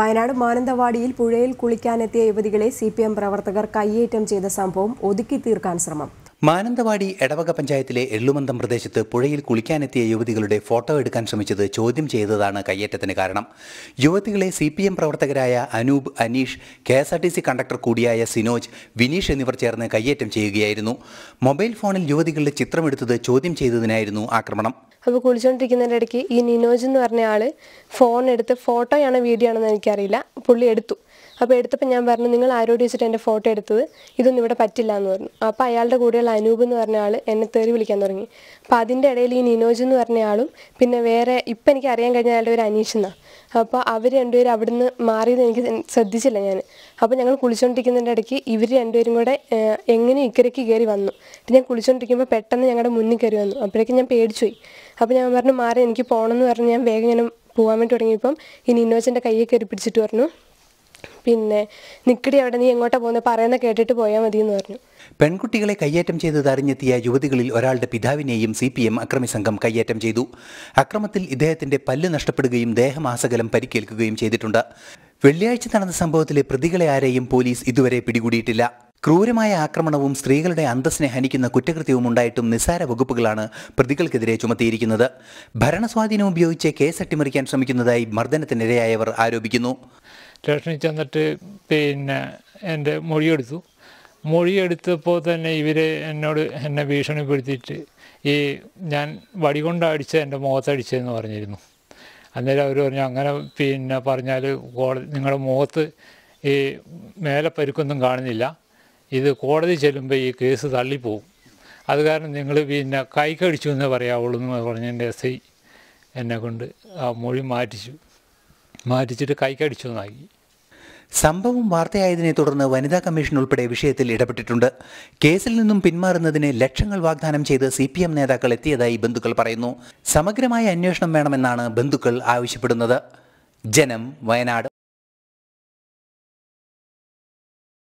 വയനാട് മാനന്തവാടിയിൽ പുഴയിൽ കുളിക്കാനെത്തിയ യുവതികളെ സിപിഎം പ്രവർത്തകർ കയ്യേറ്റം ചെയ്ത സംഭവം ഒതുക്കി തീർക്കാൻ ശ്രമം. മാനന്തവാടി എടവക പഞ്ചായത്തിലെ എള്ളുമന്തം പ്രദേശത്ത് പുഴയിൽ കുളിക്കാനെത്തിയ യുവതികളുടെ ഫോട്ടോ എടുക്കാൻ ശ്രമിച്ചത് ചോദ്യം ചെയ്തതാണ് കയ്യേറ്റത്തിന് കാരണം. യുവതികളെ സിപിഎം പ്രവർത്തകരായ അനൂപ്, അനീഷ്, KSRTC കണ്ടക്ടർ കൂടിയായ സിനോജ്, വിനീഷ് എന്നിവർ ചേർന്ന് കയ്യേറ്റം ചെയ്യുകയായിരുന്നു. മൊബൈൽ ഫോണിൽ യുവതികളുടെ ചിത്രമെടുത്തത് ചോദ്യം ചെയ്തതിനായിരുന്നു ആക്രമണം. അപ്പോൾ കുളിച്ചുകൊണ്ടിരിക്കുന്നതിൻ്റെ ഇടയ്ക്ക് ഈ നിനോജ് എന്ന് പറഞ്ഞ ആൾ ഫോൺ എടുത്ത്, ഫോട്ടോയാണോ വീഡിയോ ആണെന്ന് എനിക്കറിയില്ല, പുള്ളി എടുത്തു. അപ്പോൾ എടുത്തപ്പോൾ ഞാൻ പറഞ്ഞു, നിങ്ങൾ ആരോട് വെച്ചിട്ട് എൻ്റെ ഫോട്ടോ എടുത്തത്, ഇതൊന്നും ഇവിടെ പറ്റില്ല എന്ന് പറഞ്ഞു. അപ്പോൾ അയാളുടെ കൂടെയുള്ള അനൂപ് എന്ന് പറഞ്ഞ ആൾ എന്നെ തെറി വിളിക്കാൻ തുടങ്ങി. അപ്പോൾ അതിൻ്റെ ഇടയിൽ ഈ നിനോജ് എന്ന് പറഞ്ഞ ആളും പിന്നെ വേറെ ഇപ്പം എനിക്ക് അറിയാൻ കഴിഞ്ഞ അയാളുടെ ഒരു അനീഷെന്നാണ്. അപ്പോൾ അവർ രണ്ടുപേരും അവിടുന്ന് മാറിയത് എനിക്ക് ശ്രദ്ധിച്ചില്ല ഞാൻ. അപ്പോൾ ഞങ്ങൾ കുളിച്ചുകൊണ്ടിരിക്കുന്നതിൻ്റെ ഇടയ്ക്ക് ഇവർ രണ്ടുപേരും കൂടെ എങ്ങനെ ഇക്കരയ്ക്ക് കയറി വന്നു. ഞാൻ കുളിച്ചുകൊണ്ടിരിക്കുമ്പോൾ പെട്ടെന്ന് ഞങ്ങളുടെ മുന്നിൽ കയറി വന്നു. അപ്പോഴേക്കും ഞാൻ പേടിച്ചു പോയി. അപ്പോൾ ഞാൻ പറഞ്ഞു മാറി എനിക്ക് പോകണമെന്ന് പറഞ്ഞ് ഞാൻ വേഗം ഇങ്ങനെ പോകാൻ വേണ്ടി തുടങ്ങിയപ്പം ഈ നിനോജൻ്റെ കയ്യെ കയറി പിടിച്ചിട്ട് പറഞ്ഞു, പിന്നെ നിക്കടി അവിടെ, നീ എങ്ങോട്ടാ പോകുന്നത്, പറയുന്ന കേട്ടിട്ട് പോയാൽ മതി എന്ന് പറഞ്ഞു. പെൺകുട്ടികളെ കയ്യേറ്റം ചെയ്തത് അറിഞ്ഞെത്തിയ യുവതികളിൽ ഒരാളുടെ പിതാവിനെയും CPM അക്രമി സംഘം കയ്യേറ്റം ചെയ്തു. അക്രമത്തിൽ ഇദ്ദേഹത്തിന്റെ പല്ല് നഷ്ടപ്പെടുകയും ദേഹമാസകലം പരിക്കേൽക്കുകയും ചെയ്തിട്ടുണ്ട്. വെള്ളിയാഴ്ച നടന്ന സംഭവത്തിലെ പ്രതികളെ ആരെയും പോലീസ് ഇതുവരെ പിടികൂടിയിട്ടില്ല. ക്രൂരമായ ആക്രമണവും സ്ത്രീകളുടെ അന്തസ്സിനെ ഹനിക്കുന്ന കുറ്റകൃത്യവും ഉണ്ടായിട്ടും നിസ്സാര വകുപ്പുകളാണ് പ്രതികൾക്കെതിരെ ചുമത്തിയിരിക്കുന്നത്. ഭരണസ്വാധീനം ഉപയോഗിച്ച് കേസ് അട്ടിമറിക്കാൻ ശ്രമിക്കുന്നതായി മർദ്ദനത്തിനിരയായവർ ആരോപിക്കുന്നു. സ്റ്റേഷനിൽ ചെന്നിട്ട് പിന്നെ എൻ്റെ മൊഴിയെടുത്തു. മൊഴിയെടുത്തപ്പോൾ തന്നെ ഇവർ എന്നെ ഭീഷണിപ്പെടുത്തിയിട്ട് ഈ ഞാൻ വടി കൊണ്ടടിച്ച് എൻ്റെ മുഖത്തടിച്ചതെന്ന് പറഞ്ഞിരുന്നു. അന്നേരം അവർ പറഞ്ഞു, അങ്ങനെ പിന്നെ പറഞ്ഞാൽ നിങ്ങളുടെ മുഖത്ത് ഈ മേലെ പരുക്കൊന്നും കാണുന്നില്ല, ഇത് കോടതി ചെല്ലുമ്പോൾ ഈ കേസ് തള്ളിപ്പോവും, അത് കാരണം നിങ്ങൾ പിന്നെ കൈക്കടിച്ചു എന്ന് പറയാവുള്ളൂ എന്ന് പറഞ്ഞ് എൻ്റെ SI എന്നെ കൊണ്ട് ആ മൊഴി മാറ്റിച്ചിട്ട് കൈക്കടിച്ചു എന്നാക്കി. സംഭവം വാർത്തയായതിനെ തുടർന്ന് വനിതാ കമ്മീഷൻ ഉൾപ്പെടെ വിഷയത്തിൽ ഇടപെട്ടിട്ടുണ്ട്. കേസിൽ നിന്നും പിന്മാറുന്നതിന് ലക്ഷങ്ങൾ വാഗ്ദാനം ചെയ്ത് CPM നേതാക്കൾ എത്തിയതായി ബന്ധുക്കൾ പറയുന്നു. സമഗ്രമായ അന്വേഷണം വേണമെന്നാണ് ബന്ധുക്കൾ ആവശ്യപ്പെടുന്നത്. ജനം, വയനാട്.